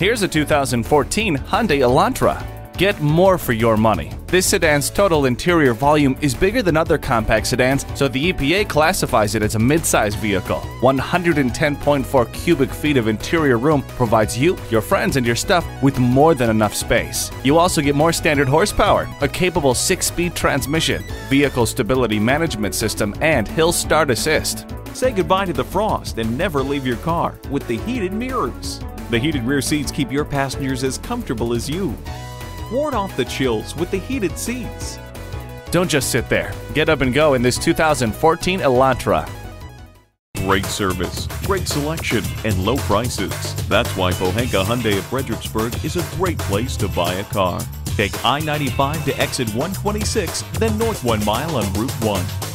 Here's a 2014 Hyundai Elantra. Get more for your money. This sedan's total interior volume is bigger than other compact sedans, so the EPA classifies it as a midsize vehicle. 110.4 cubic feet of interior room provides you, your friends, and your stuff with more than enough space. You also get more standard horsepower, a capable 6-speed transmission, vehicle stability management system, and hill start assist. Say goodbye to the frost and never leave your car with the heated mirrors. The heated rear seats keep your passengers as comfortable as you. Ward off the chills with the heated seats. Don't just sit there. Get up and go in this 2014 Elantra. Great service, great selection, and low prices. That's why Pohanka Hyundai of Fredericksburg is a great place to buy a car. Take I-95 to exit 126, then north 1 mile on Route 1.